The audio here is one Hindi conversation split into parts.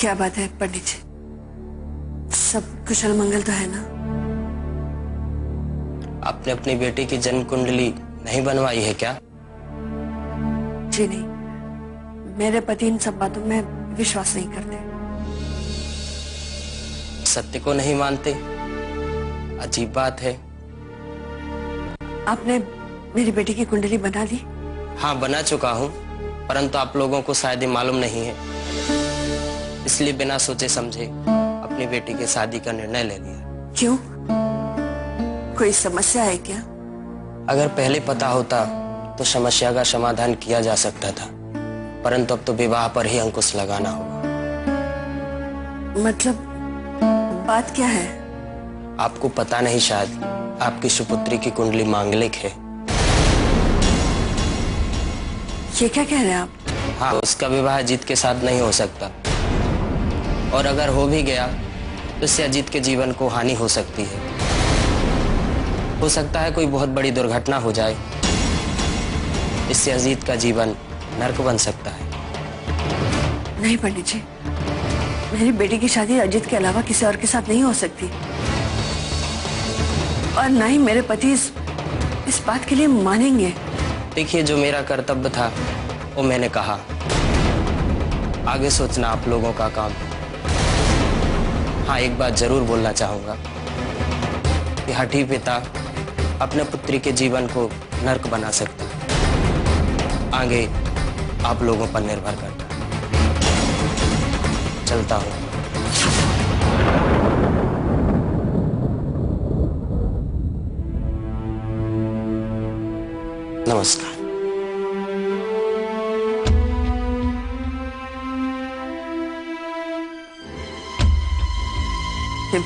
क्या बात है पंडित जी, सब कुशल मंगल तो है ना? आपने अपनी बेटी की जन्म कुंडली नहीं बनवाई है क्या? जी नहीं, मेरे पति इन सब बातों में विश्वास नहीं करते, सत्य को नहीं मानते। अजीब बात है। आपने मेरी बेटी की कुंडली बना ली? हाँ बना चुका हूँ, परंतु आप लोगों को शायद ही मालूम नहीं है, इसलिए बिना सोचे समझे अपनी बेटी की शादी का निर्णय ले लिया। क्यों, कोई समस्या है क्या? अगर पहले पता होता तो समस्या का समाधान किया जा सकता था, परंतु अब तो विवाह पर ही अंकुश लगाना होगा। मतलब बात क्या है? आपको पता नहीं शायद, आपकी सुपुत्री की कुंडली मांगलिक है। ये क्या कह रहे हैं आप? हाँ, उसका विवाह अजीत के साथ नहीं हो सकता, और अगर हो भी गया तो इससे अजीत के जीवन को हानि हो सकती है। हो सकता है कोई बहुत बड़ी दुर्घटना हो जाए, इससे अजीत का जीवन नरक बन सकता है। नहीं पंडित जी, मेरी बेटी की शादी अजीत के अलावा किसी और के साथ नहीं हो सकती, और ना ही मेरे पति इस बात के लिए मानेंगे। देखिए, जो मेरा कर्तव्य था वो मैंने कहा, आगे सोचना आप लोगों का काम। हाँ, एक बात जरूर बोलना चाहूंगा, हठी पिता अपने पुत्री के जीवन को नर्क बना सकता है, आगे आप लोगों पर निर्भर करता है। चलता हूँ। नमस्कार।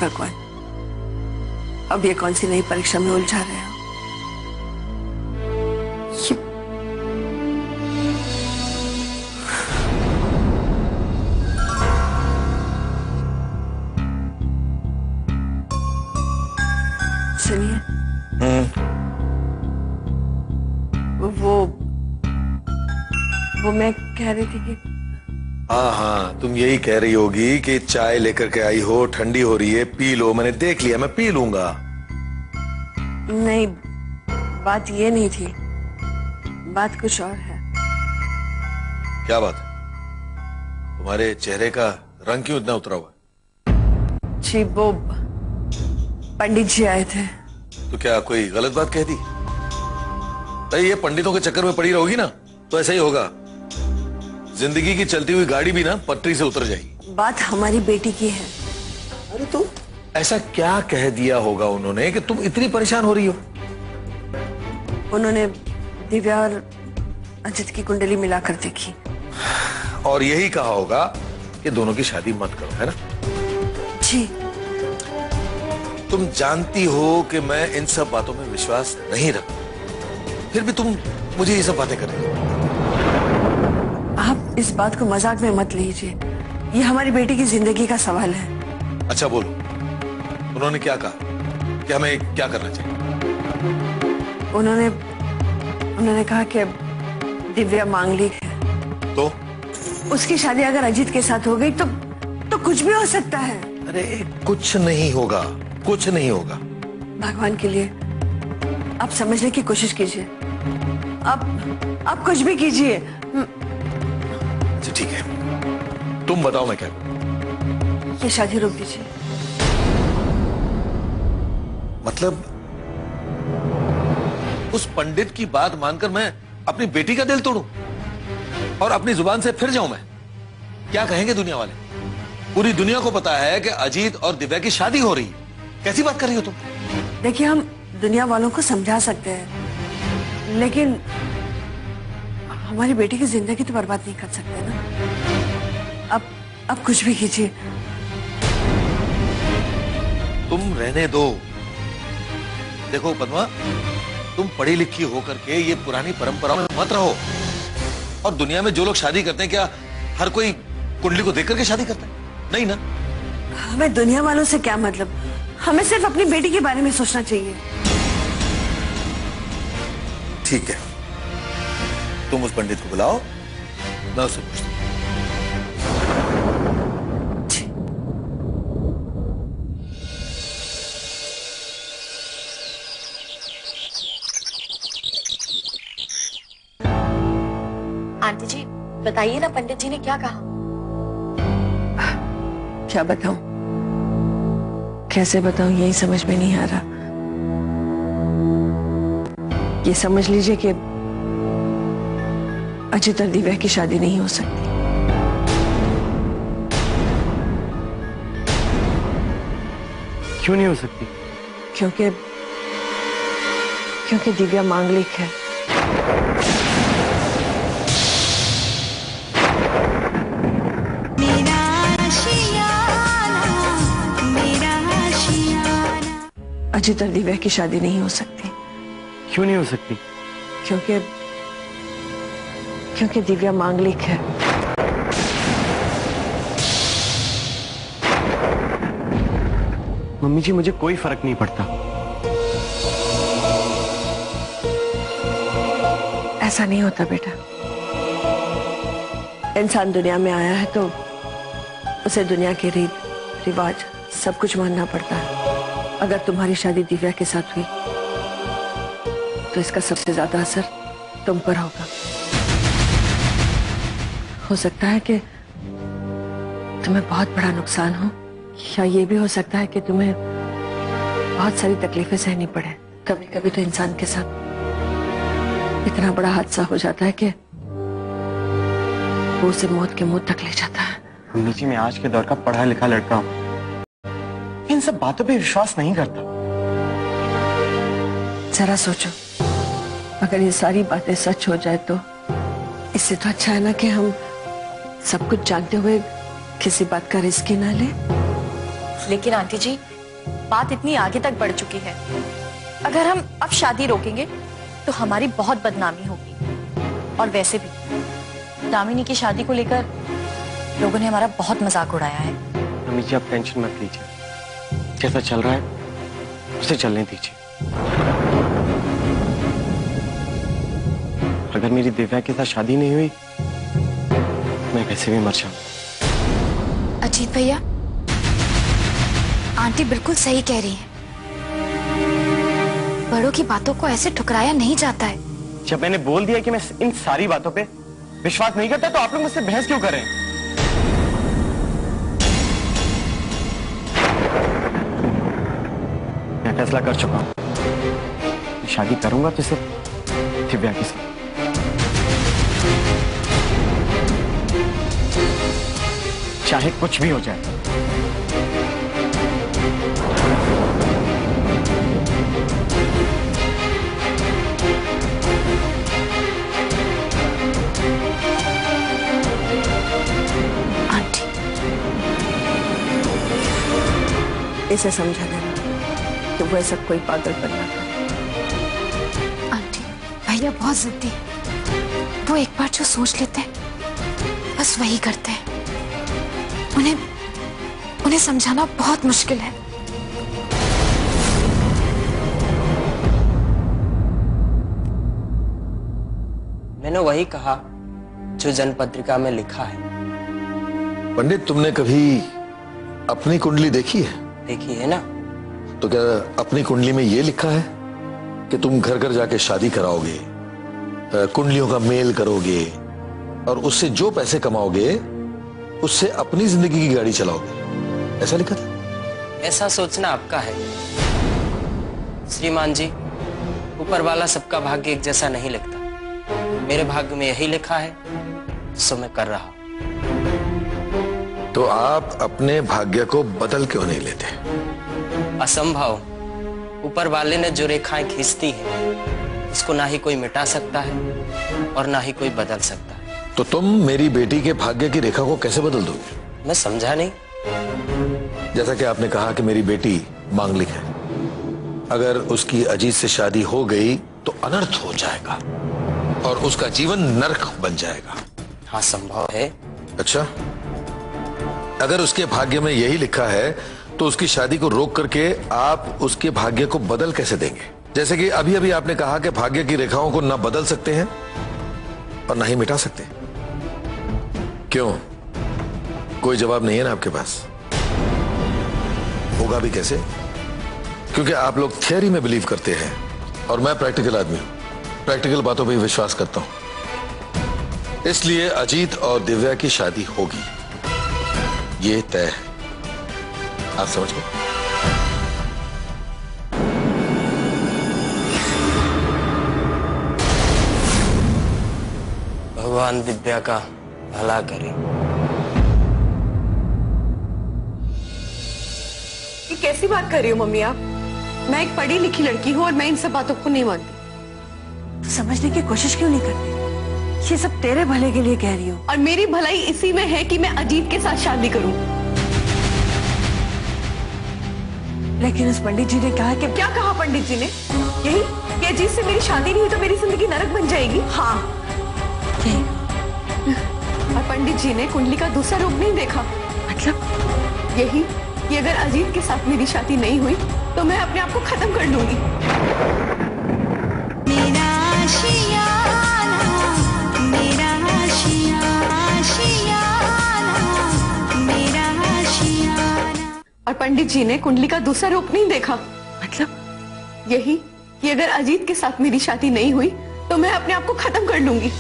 भगवान, अब ये कौन सी नई परीक्षा में उलझा रहे हो? सुनिए। वो मैं कह रही थी कि हाँ, तुम यही कह रही होगी कि चाय लेकर के आई हो, ठंडी हो रही है, पी लो। मैंने देख लिया, मैं पी लूंगा। नहीं, बात ये नहीं थी, बात कुछ और है। क्या बात है? तुम्हारे चेहरे का रंग क्यों इतना उतरा हुआ? जी वो पंडित जी आए थे। तो क्या कोई गलत बात कह दी? अरे ये पंडितों के चक्कर में पड़ी रहोगी ना तो ऐसा ही होगा, जिंदगी की चलती हुई गाड़ी भी ना पटरी से उतर जाएगी। बात हमारी बेटी की है। अरे तो ऐसा क्या कह दिया होगा उन्होंने कि तुम इतनी परेशान हो रही हो? उन्होंने दिव्या और अजित की कुंडली मिलाकर देखी और यही कहा होगा कि दोनों की शादी मत करो, है ना? जी। तुम जानती हो कि मैं इन सब बातों में विश्वास नहीं रखता, फिर भी तुम मुझे ये सब बातें कर रही हो। आप इस बात को मजाक में मत लीजिए, ये हमारी बेटी की जिंदगी का सवाल है। अच्छा बोलो, उन्होंने क्या कहा कि हमें क्या करना चाहिए? उन्होंने कहा कि दिव्या मांगलिक है, तो उसकी शादी अगर अजीत के साथ हो गई तो कुछ भी हो सकता है। अरे कुछ नहीं होगा, कुछ नहीं होगा। भगवान के लिए आप समझने की कोशिश कीजिए, आप कुछ भी कीजिए। ठीक है, तुम बताओ मैं क्या करूं? ये शादी रोक दीजिए। मतलब उस पंडित की बात मानकर मैं अपनी बेटी का दिल तोड़ूं और अपनी जुबान से फिर जाऊं? मैं क्या कहेंगे दुनिया वाले? पूरी दुनिया को पता है कि अजीत और दिव्या की शादी हो रही है, कैसी बात कर रही हो तुम? देखिए, हम दुनिया वालों को समझा सकते हैं, लेकिन हमारी बेटी की जिंदगी तो बर्बाद नहीं कर सकते ना। अब कुछ भी कीजिए। तुम रहने दो। देखो पद्मा, तुम पढ़ी लिखी होकर के ये पुरानी परंपराओं में मत रहो। और दुनिया में जो लोग शादी करते हैं, क्या हर कोई कुंडली को देख करके शादी करता है? नहीं ना। हमें दुनिया वालों से क्या मतलब, हमें सिर्फ अपनी बेटी के बारे में सोचना चाहिए। ठीक है, तुम उस पंडित को बुलाओ, मैं उससे पूछता हूं। आंटी जी बताइए ना पंडित जी ने क्या कहा। क्या बताऊं, कैसे बताऊं, यही समझ में नहीं आ रहा। ये समझ लीजिए कि अजित और दिव्या की शादी नहीं हो सकती। क्यों नहीं हो सकती? क्योंकि दिव्या मांगलिक है। अजित और दिव्या की शादी नहीं हो सकती। क्यों नहीं हो सकती? क्योंकि दिव्या मांगलिक है। मम्मी जी मुझे कोई फर्क नहीं पड़ता। ऐसा नहीं होता बेटा, इंसान दुनिया में आया है तो उसे दुनिया के रीत रिवाज सब कुछ मानना पड़ता है। अगर तुम्हारी शादी दिव्या के साथ हुई तो इसका सबसे ज्यादा असर तुम पर होगा। हो सकता है कि तुम्हें बहुत बड़ा नुकसान हो, या ये भी हो सकता है कि तुम्हें बहुत सारी तकलीफें सहनी पड़े। कभी कभी तो इंसान के साथ इतना बड़ा हादसा हो जाता है कि वो उसे मौत के मुंह तक ले जाता है। मम्मी जी मैं आज के दौर का पढ़ा लिखा लड़का हूँ, इन सब बातों पे विश्वास नहीं करता। जरा सोचो, अगर ये सारी बातें सच हो जाए तो इससे तो अच्छा है ना कि हम सब कुछ जानते हुए किसी बात का रिस्क ही ना ले। लेकिन आंटी जी बात इतनी आगे तक बढ़ चुकी है, अगर हम अब शादी रोकेंगे तो हमारी बहुत बदनामी होगी। और वैसे भी दामिनी की शादी को लेकर लोगों ने हमारा बहुत मजाक उड़ाया है। मम्मी जी आप टेंशन मत लीजिए, जैसा चल रहा है उसे चलने दीजिए। अगर मेरी दिव्या के साथ शादी नहीं हुई मैं वैसे भी मर जाऊंगा। अजीत भैया आंटी बिल्कुल सही कह रही हैं। बड़ों की बातों को ऐसे ठुकराया नहीं जाता है। जब मैंने बोल दिया कि मैं इन सारी बातों पे विश्वास नहीं करता तो आप लोग मुझसे बहस क्यों कर रहे हैं? मैं फैसला कर चुका हूं, शादी करूंगा तो सिर्फ दिव्या के साथ। चाहे कुछ भी हो जाए। आंटी इसे समझा देना कि वो ऐसा कोई पागल बन ना करे। आंटी भैया बहुत जिद्दी, वो एक बार जो सोच लेते हैं बस वही करते हैं। उन्हें समझाना बहुत मुश्किल है। मैंने वही कहा जो जनपत्रिका में लिखा है। पंडित तुमने कभी अपनी कुंडली देखी है? देखी है ना। तो क्या अपनी कुंडली में ये लिखा है कि तुम घर घर जाके शादी कराओगे, कुंडलियों का मेल करोगे और उससे जो पैसे कमाओगे उससे अपनी जिंदगी की गाड़ी चलाओगे? ऐसा लिखा था? ऐसा सोचना आपका है श्रीमान जी। ऊपर वाला सबका भाग्य एक जैसा नहीं लिखता। मेरे भाग्य में यही लिखा है सो मैं कर रहा हूं। तो आप अपने भाग्य को बदल क्यों नहीं लेते? असंभव। ऊपर वाले ने जो रेखाएं खींचती है उसको ना ही कोई मिटा सकता है और ना ही कोई बदल सकता है। तो तुम मेरी बेटी के भाग्य की रेखा को कैसे बदल दोगे? मैं समझा नहीं। जैसा कि आपने कहा कि मेरी बेटी मांगलिक है, अगर उसकी अजीत से शादी हो गई तो अनर्थ हो जाएगा और उसका जीवन नरक बन जाएगा। हाँ संभव है। अच्छा, अगर उसके भाग्य में यही लिखा है तो उसकी शादी को रोक करके आप उसके भाग्य को बदल कैसे देंगे? जैसे कि अभी अभी आपने कहा कि भाग्य की रेखाओं को ना बदल सकते हैं और ना ही मिटा सकते। क्यों? कोई जवाब नहीं है ना आपके पास? होगा भी कैसे? क्योंकि आप लोग थियरी में बिलीव करते हैं और मैं प्रैक्टिकल आदमी हूं, प्रैक्टिकल बातों पे विश्वास करता हूं। इसलिए अजीत और दिव्या की शादी होगी, ये तय है। आप समझ गए? भगवान दिव्या का भला करे। ये कैसी बात कर रही हो मम्मी आप? मैं एक पढ़ी लिखी लड़की हूँ और मैं इन सब बातों को नहीं मानती। समझने की कोशिश क्यों नहीं करती? ये सब तेरे भले के लिए कह रही हूँ। और मेरी भलाई इसी में है कि मैं अजीत के साथ शादी करूँ। लेकिन उस पंडित जी ने कहा कि क्या कहा पंडित जी ने? यही कि अजीत से मेरी शादी नहीं हुई तो मेरी जिंदगी नरक बन जाएगी। हाँ, और पंडित जी ने कुंडली का दूसरा रूप नहीं देखा। मतलब यही कि अगर अजीत के साथ मेरी शादी नहीं हुई तो मैं अपने आप को खत्म कर लूंगी। और पंडित जी ने कुंडली का दूसरा रूप नहीं देखा। मतलब यही कि अगर अजीत के साथ मेरी शादी नहीं हुई तो मैं अपने आप को खत्म कर लूंगी।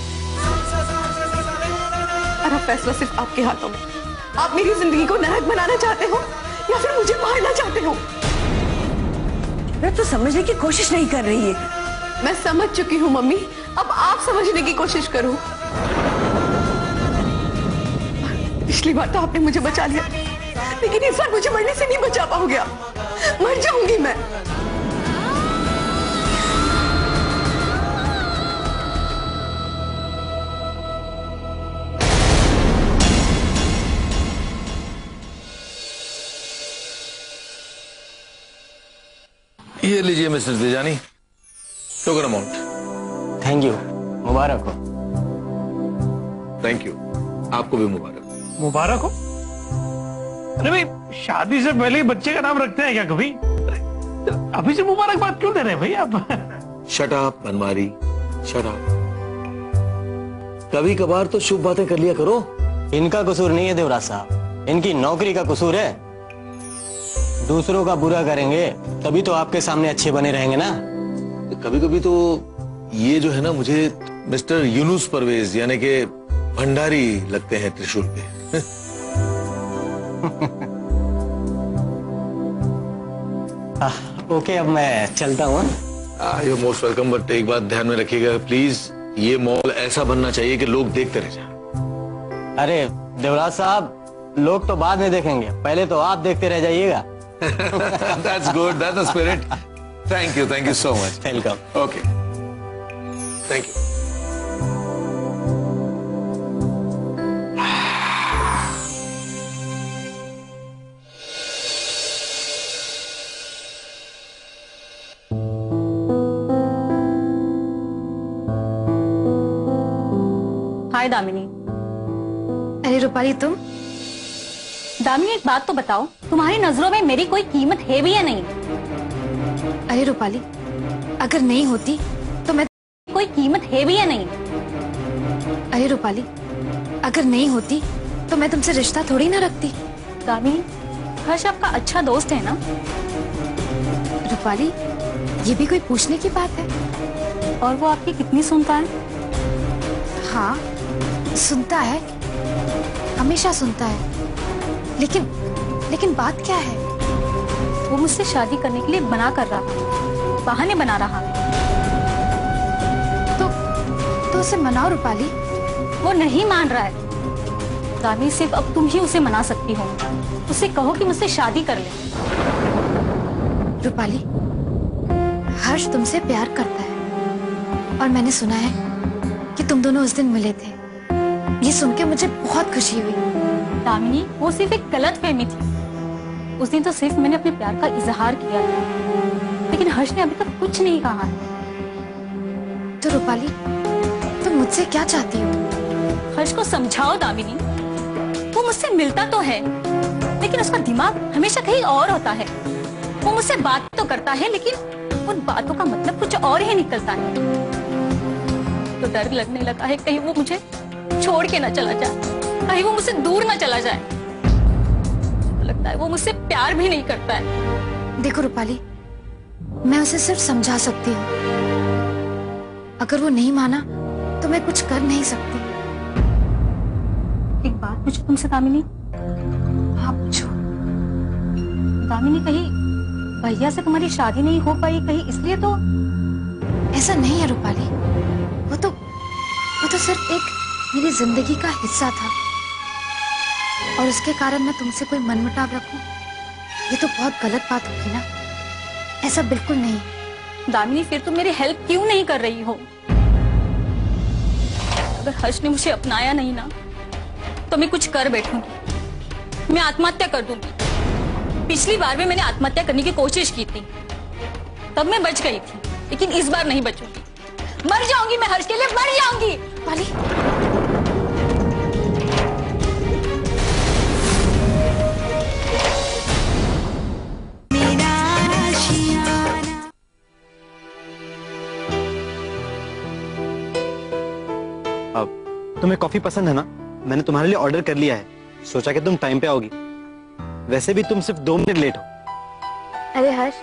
और अब फैसला सिर्फ आपके हाथों में। आप मेरी जिंदगी को नरक बनाना चाहते हो या फिर मुझे मारना चाहते हो? मैं तो समझने की कोशिश नहीं कर रही है। मैं समझ चुकी हूँ मम्मी, अब आप समझने की कोशिश करो। पिछली बार तो आपने मुझे बचा लिया, लेकिन इस बार मुझे मरने से नहीं बचा पाओगे आप। मर जाऊंगी मैं। ये लीजिए Mrs Dijani, token amount. Thank you, मुबारक हो। थैंक यू, आपको भी मुबारक। मुबारक हो। अरे भाई, शादी से पहले ही बच्चे का नाम रखते हैं क्या कभी? अभी से मुबारकबाद क्यों दे रहे हैं भाई आप? Shut up Anwari, shut up. कभी कभार तो शुभ बातें कर लिया करो। इनका कसूर नहीं है देवराज साहब, इनकी नौकरी का कसूर है। दूसरों का बुरा करेंगे तभी तो आपके सामने अच्छे बने रहेंगे ना। कभी कभी तो ये जो है ना, मुझे मिस्टर यूनुस परवेज यानी के भंडारी लगते हैं त्रिशूल पे। ओके, अब मैं चलता हूँ। यू मोस्ट वेलकम, बट एक बात ध्यान में रखिएगा प्लीज, ये मॉल ऐसा बनना चाहिए कि लोग देखते रह जाएं। अरे देवराज साहब, लोग तो बाद में देखेंगे, पहले तो आप देखते रह जाइएगा। That's good. That's the spirit. Thank you. Thank you so much. Welcome. Okay. Thank you. Hi, Damini. अरे रूपाली तुम? दामिनी, एक बात तो बताओ, तुम्हारी नजरों में मेरी कोई कीमत है भी या नहीं? अरे रूपाली, अगर नहीं होती तो मैं कोई कीमत है भी या नहीं? अरे रूपाली, अगर नहीं होती तो मैं तुमसे रिश्ता थोड़ी ना रखती। दामिनी, हर्ष आपका अच्छा दोस्त है ना? रूपाली, ये भी कोई पूछने की बात है? और वो आपकी कितनी सुनता है? हाँ, सुनता है, हमेशा सुनता है। लेकिन बात क्या है? वो मुझसे शादी करने के लिए मना कर रहा था, बहाने बना रहा है। तो उसे मनाओ रूपाली। वो नहीं मान रहा है। दामिनी, सिर्फ अब तुम ही उसे मना सकती हो। उसे कहो कि मुझसे शादी कर ले। रूपाली, हर्ष तुमसे प्यार करता है और मैंने सुना है कि तुम दोनों उस दिन मिले थे। ये सुन के मुझे बहुत खुशी हुई। दामिनी, वो सिर्फ एक गलत फहमी थी। उस दिन तो सिर्फ मैंने अपने प्यार का इजहार किया था, लेकिन हर्ष ने अभी तक कुछ नहीं कहा। तो रूपाली, तुम मुझसे क्या चाहती हो? हर्ष को समझाओ दामिनी। वो मुझसे मिलता तो है, लेकिन उसका दिमाग हमेशा कहीं और होता है। वो मुझसे बात तो करता है, लेकिन उन बातों का मतलब कुछ और ही निकलता है। तो डर लगने लगा है कहीं वो मुझे छोड़ के ना चला जाए, कहीं वो मुझसे दूर ना चला जाए। लगता है वो मुझसे प्यार भी नहीं करता है। देखो रूपाली, मैं उसे सिर्फ समझा सकती हूँ। अगर वो नहीं माना तो मैं कुछ कर नहीं सकती। तुमसे दामिनी आप पूछो। दामिनी कहीं भैया से तुम्हारी शादी नहीं हो पाई कहीं इसलिए तो? ऐसा नहीं है रूपाली, वो तो सिर्फ एक मेरी जिंदगी का हिस्सा था और उसके कारण मैं तुमसे कोई मनमुटाव रखूं ये तो बहुत गलत बात होगी ना। ऐसा बिल्कुल नहीं। दामिनी फिर तुम मेरी हेल्प क्यों नहीं कर रही हो? अगर हर्ष ने मुझे अपनाया नहीं ना तो मैं कुछ कर बैठूंगी, मैं आत्महत्या कर दूंगी। पिछली बार भी मैंने आत्महत्या करने की कोशिश की थी तब मैं बच गई थी, लेकिन इस बार नहीं बचूंगी। मर जाऊंगी मैं हर्ष के लिए, मर जाऊंगी। वाली तुम्हें कॉफी पसंद है ना? मैंने तुम्हारे लिए ऑर्डर कर लिया है, सोचा कि तुम टाइम पे आओगी। वैसे भी तुम सिर्फ 2 मिनट लेट हो। अरे हर्ष,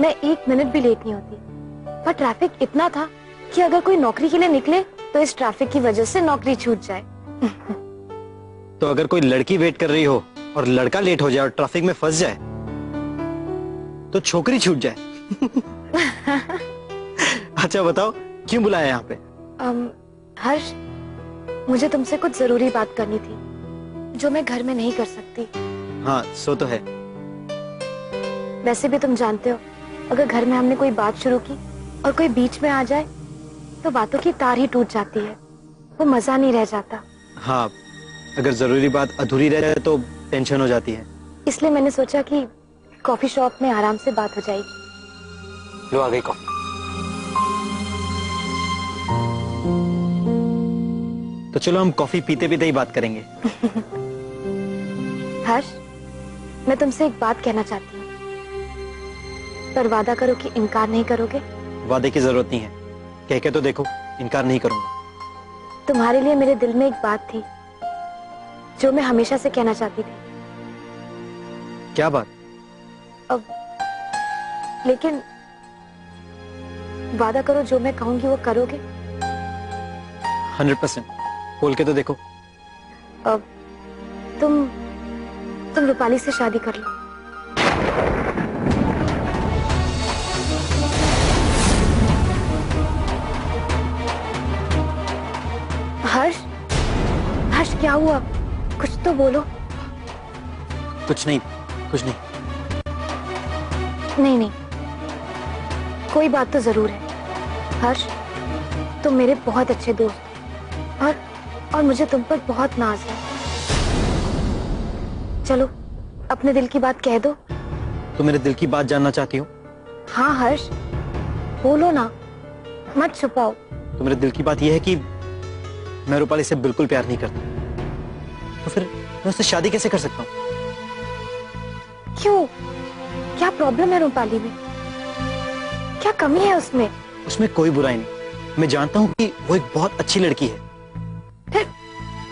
मैं 1 मिनट भी लेट नहीं होती, पर ट्रैफिक इतना था कि अगर कोई नौकरी के लिए निकले तो इस ट्रैफिक की वजह से नौकरी छूट जाए। तो अगर कोई लड़की वेट कर रही हो और लड़का लेट हो जाए और ट्रैफिक में फंस जाए तो छोकरी छूट जाए। अच्छा बताओ क्यों बुलाया यहाँ पे? हर्ष, मुझे तुमसे कुछ जरूरी बात करनी थी जो मैं घर में नहीं कर सकती। हाँ सो तो है। वैसे भी तुम जानते हो अगर घर में हमने कोई बात शुरू की और कोई बीच में आ जाए तो बातों की तार ही टूट जाती है, वो मजा नहीं रह जाता। हाँ, अगर जरूरी बात अधूरी रह जाए तो टेंशन हो जाती है। इसलिए मैंने सोचा कि कॉफी शॉप में आराम से बात हो जाएगी। लो आ गई कॉफी। तो चलो हम कॉफी पीते पीते ही बात करेंगे। हर्ष, मैं तुमसे एक बात कहना चाहती हूँ, पर वादा करो कि इनकार नहीं करोगे। वादे की जरूरत नहीं है, कह के तो देखो, इनकार नहीं करूँगा। तुम्हारे लिए मेरे दिल में एक बात थी जो मैं हमेशा से कहना चाहती थी। क्या बात? अब लेकिन वादा करो जो मैं कहूँगी वो करोगे। 100% बोल के तो देखो। अब तुम रूपाली से शादी कर लो। हर्ष, हर्ष क्या हुआ? कुछ तो बोलो। कुछ नहीं, कुछ नहीं। नहीं नहीं, कोई बात तो जरूर है। हर्ष, तुम मेरे बहुत अच्छे दोस्त और मुझे तुम पर बहुत नाज है। चलो अपने दिल की बात कह दो। तुम मेरे दिल की बात जानना चाहती हो? हाँ हर्ष, बोलो ना, मत छुपाओ। तो मेरे दिल की बात यह है कि मैं रूपाली से बिल्कुल प्यार नहीं करती, तो फिर मैं उससे शादी कैसे कर सकता हूँ? क्यों, क्या प्रॉब्लम है रूपाली में? क्या कमी है उसमें? उसमें कोई बुराई नहीं, मैं जानता हूँ कि वो एक बहुत अच्छी लड़की है।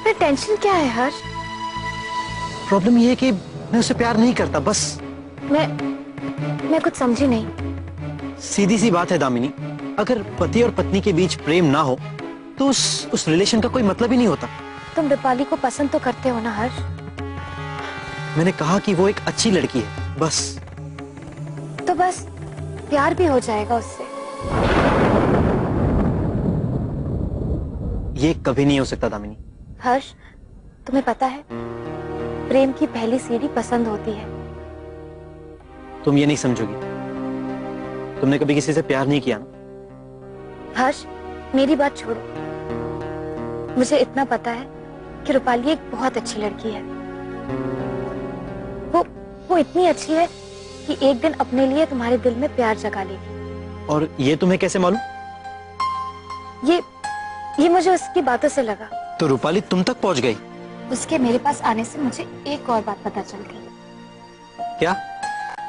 फिर टेंशन क्या है हर्ष? प्रॉब्लम ये है कि मैं उसे प्यार नहीं करता बस। मैं कुछ समझी नहीं। सीधी सी बात है दामिनी, अगर पति और पत्नी के बीच प्रेम ना हो तो उस रिलेशन का कोई मतलब ही नहीं होता। तुम रूपाली को पसंद तो करते हो ना हर्ष? मैंने कहा कि वो एक अच्छी लड़की है बस। तो बस प्यार भी हो जाएगा उससे? ये कभी नहीं हो सकता दामिनी। हर्ष, तुम्हें पता है प्रेम की पहली सीढ़ी पसंद होती है। तुम ये नहीं समझोगी, तुमने कभी किसी से प्यार नहीं किया ना। हर्ष, मेरी बात छोड़ो, मुझे इतना पता है कि रूपाली एक बहुत अच्छी लड़की है। वो इतनी अच्छी है कि एक दिन अपने लिए तुम्हारे दिल में प्यार जगा लेगी। और ये तुम्हें कैसे मालूम? ये मुझे उसकी बातों से लगा। तो रूपाली तुम तक पहुंच गई? उसके मेरे पास आने से मुझे एक और बात पता चल गई। क्या?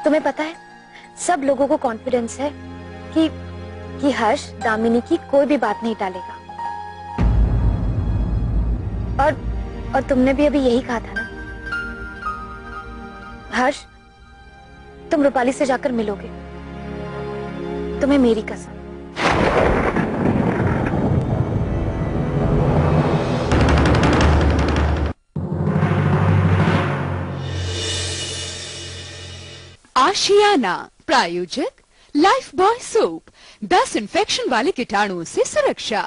तुम्हें पता है सब लोगों को कॉन्फिडेंस है कि हर्ष दामिनी की कोई भी बात नहीं टालेगा। और तुमने भी अभी यही कहा था ना। हर्ष, तुम रूपाली से जाकर मिलोगे, तुम्हें मेरी कसम। आशियाना प्रायोजक लाइफ बॉय सोप 10 इन्फेक्शन वाले कीटाणुओं से सुरक्षा।